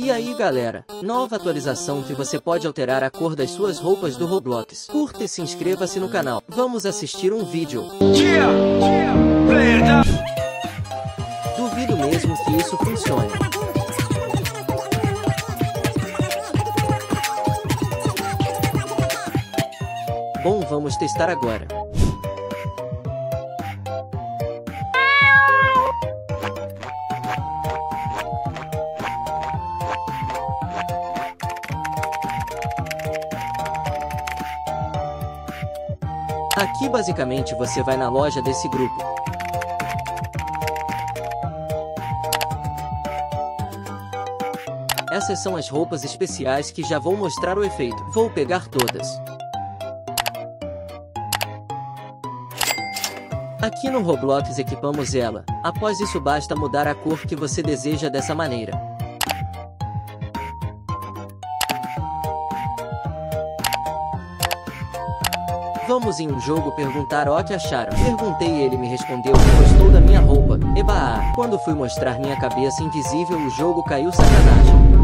E aí galera, nova atualização que você pode alterar a cor das suas roupas do Roblox. Curta e se inscreva-se no canal. Vamos assistir um vídeo. Duvido mesmo que isso funcione. Bom, vamos testar agora. Aqui basicamente você vai na loja desse grupo. Essas são as roupas especiais que já vou mostrar o efeito. Vou pegar todas. Aqui no Roblox equipamos ela. Após isso basta mudar a cor que você deseja dessa maneira. Vamos em um jogo perguntar o que acharam. Perguntei e ele me respondeu que gostou da minha roupa. Eba! Quando fui mostrar minha cabeça invisível, o jogo caiu. Sacanagem.